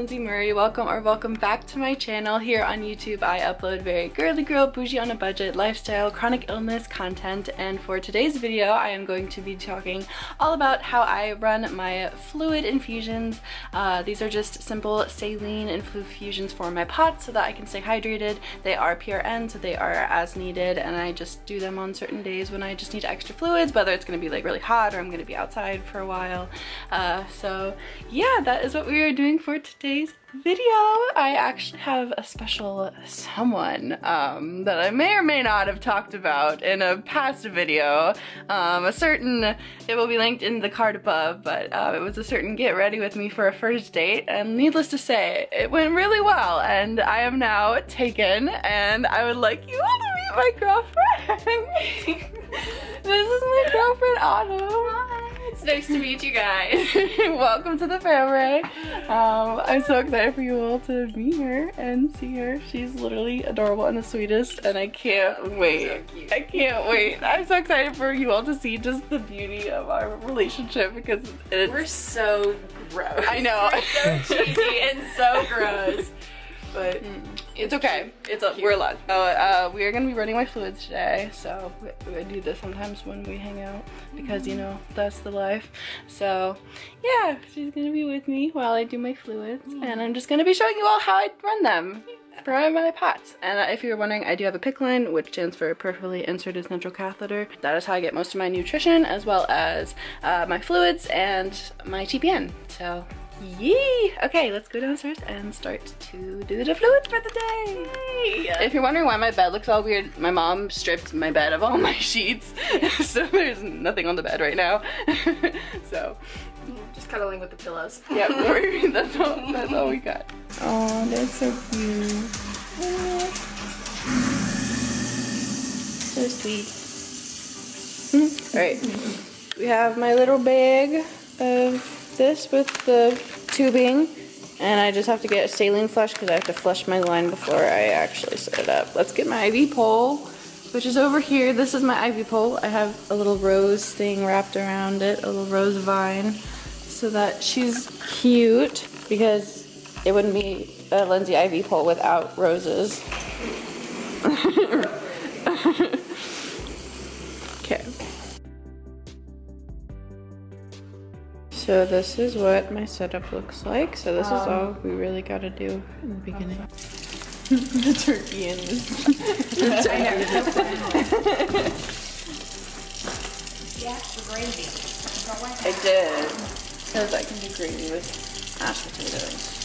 Lindsay Murray. Welcome or welcome back to my channel. Here on YouTube, I upload very girly girl, bougie on a budget, lifestyle, chronic illness content, and for today's video, I am going to be talking all about how I run my fluid infusions. These are just simple saline infusions for my POTS so that I can stay hydrated. They are PRN, so they are as needed, and I just do them on certain days when I just need extra fluids, whether it's going to be like really hot or I'm going to be outside for a while. So yeah, that is what we are doing for today's video. I actually have a special someone that I may or may not have talked about in a past video. It will be linked in the card above, but it was a certain get ready with me for a first date, and needless to say, it went really well, and I am now taken, and I would like you all to meet my girlfriend. This is my girlfriend, Autumn. It's nice to meet you guys. Welcome to the Famurray. I'm so excited for you all to meet her and see her. She's literally adorable and the sweetest, and I can't wait. So I can't wait. I'm so excited for you all to see just the beauty of our relationship because we're so gross. I know. We're so cheesy and so gross. But it's okay. It's up. We're allowed. We are gonna be running my fluids today, so I do this sometimes when we hang out because you know that's the life. So yeah, she's gonna be with me while I do my fluids, and I'm just gonna be showing you all how I run them. For my POTS. And if you're wondering, I do have a PICC line, which stands for Peripherally Inserted Central Catheter. That is how I get most of my nutrition, as well as my fluids and my TPN. So. Yay! Okay, let's go downstairs and start to do the fluids for the day! Yay. If you're wondering why my bed looks all weird, my mom stripped my bed of all my sheets, so there's nothing on the bed right now. So, just cuddling with the pillows. Yeah, that's all we got. Oh, that's so cute. So sweet. Alright, we have my little bag of this with the tubing, and I just have to get a saline flush because I have to flush my line before I actually set it up. Let's get my IV pole, which is over here. This is my IV pole. I have a little rose thing wrapped around it, a little rose vine, so that she's cute because it wouldn't be a Lindsay IV pole without roses. Okay. So this is what my setup looks like. So this is all we really got to do in the beginning. The turkey in this. The turkey. Yeah, the gravy. I did. Because I can do gravy with mashed potatoes.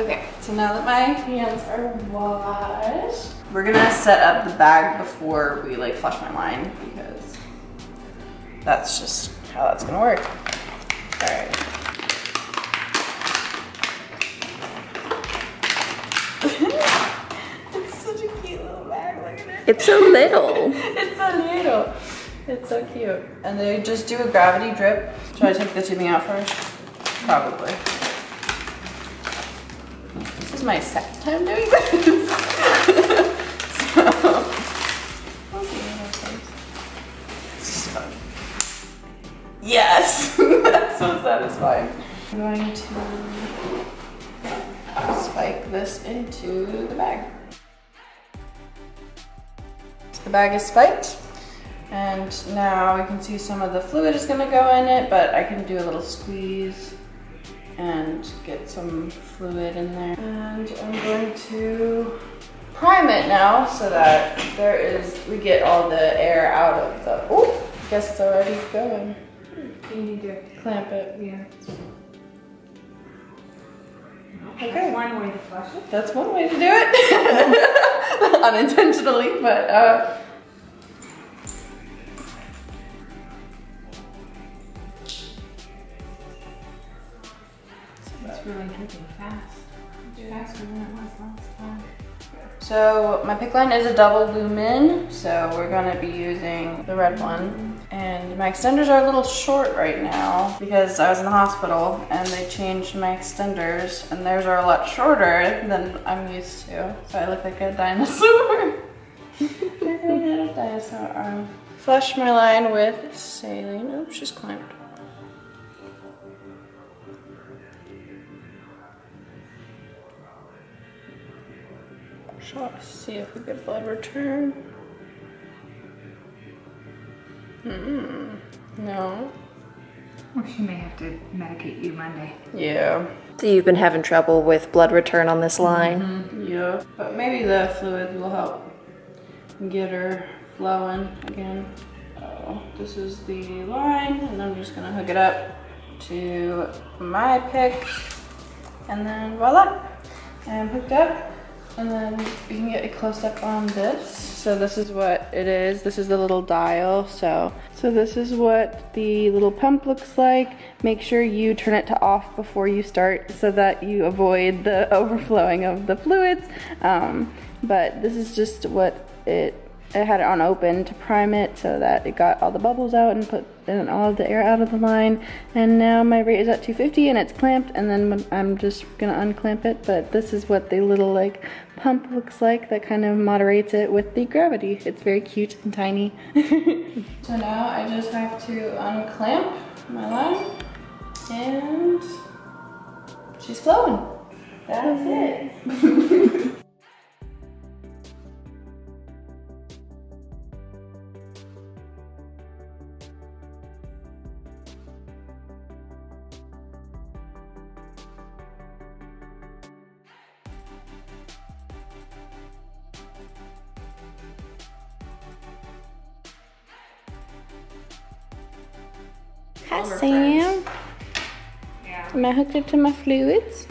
Okay, so now that my hands are washed, we're gonna set up the bag before we like flush my line because that's just how that's gonna work. All right. It's such a cute little bag, look at it. It's so little. It's so little. It's so cute. And they just do a gravity drip. Should I take the tubing out first? Probably. This is my second time doing this. Yes! That's so satisfying. I'm going to spike this into the bag. So the bag is spiked, and now you can see some of the fluid is going to go in it, but I can do a little squeeze and get some fluid in there. And I'm going to prime it now so that we get all the air out of the, oh, I guess it's already going. You need to clamp it, yeah. Okay. That's one way to flush it. That's one way to do it. Unintentionally, but it's really hitting fast. Faster than it was last time. So my PICC line is a double lumen, so we're gonna be using the red one. And my extenders are a little short right now because I was in the hospital and they changed my extenders, and theirs are a lot shorter than I'm used to. So I look like a dinosaur. I really had a dinosaur arm. Flush my line with saline. Oops, she's clamped. shots to see if we get blood return. No. Well, she may have to medicate you Monday. Yeah. So you've been having trouble with blood return on this line? Yeah. But maybe the fluid will help get her flowing again. Oh, this is the line, and I'm just gonna hook it up to my PICC, and then voila, I'm hooked up. And then you can get a close-up on this. So this is what it is. This is the little dial. So this is what the little pump looks like. Make sure you turn it to off before you start so that you avoid the overflowing of the fluids. But this is just what it had it on open to prime it so that it got all the bubbles out and put in all of the air out of the line. And now my rate is at 250 and it's clamped, and then I'm just gonna unclamp it. But this is what the little like pump looks like that kind of moderates it with the gravity. It's very cute and tiny. So now I just have to unclamp my line and she's flowing. That's it. Hi Sam. Yeah. Am I hooked up to my fluids?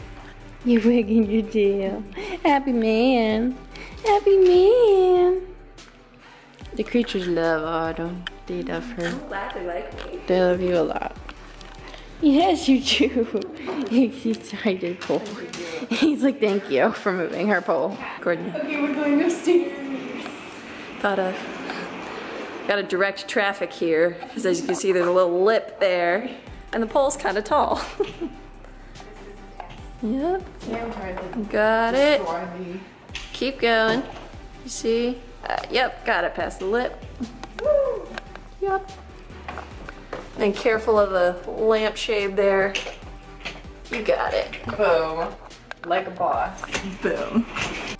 You're wigging your tail. Happy man. Happy man. The creatures love Autumn. They love her. I'm glad they like me. They love you a lot. Yes, you do. He's excited. He's like, thank you for moving her pole. Gordon. Okay, we're going upstairs. Thought of. Got to direct traffic here, because as you can see there's a little lip there, and the pole's kind of tall. Yep. Got it. Keep going. You see? Yep, got it past the lip. Yep. And careful of the lampshade there. You got it. Boom. Like a boss. Boom.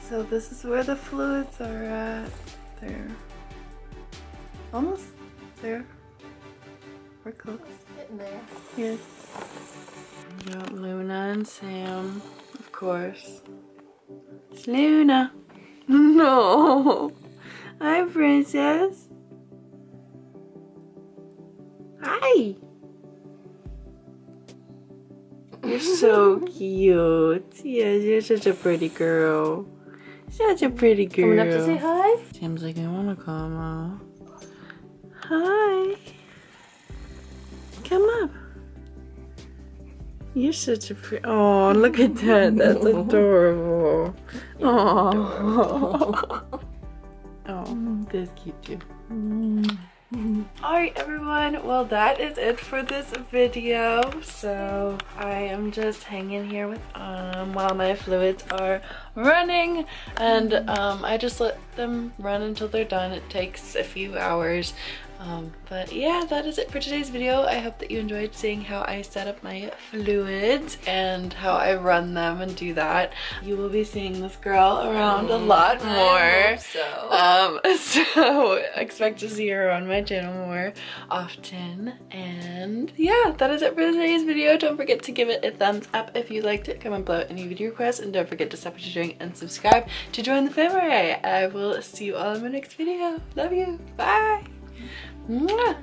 So this is where the fluids are at. There. Almost there. We're close. Getting there. Yes. We got Luna and Sam, of course. It's Luna. No. Hi, princess. Hi. You're so cute. Yes, you're such a pretty girl. Such a pretty girl. Coming up to say hi? Sam's like, I want to come out. Hi. Come up. You're such a pretty. Oh, look at that. That's adorable. Oh. Oh, that's cute too. Alright everyone, well that is it for this video. So I am just hanging here with while my fluids are running, and I just let them run until they're done. It takes a few hours. But yeah, that is it for today's video. I hope that you enjoyed seeing how I set up my fluids and how I run them and do that. You will be seeing this girl around a lot more. I hope so. So expect to see her on my channel more often. And yeah, that is it for today's video. Don't forget to give it a thumbs up if you liked it. Comment below any video requests, and don't forget to stop what you're doing and subscribe to join the Famurray. I will see you all in my next video. Love you. Bye. Mwah.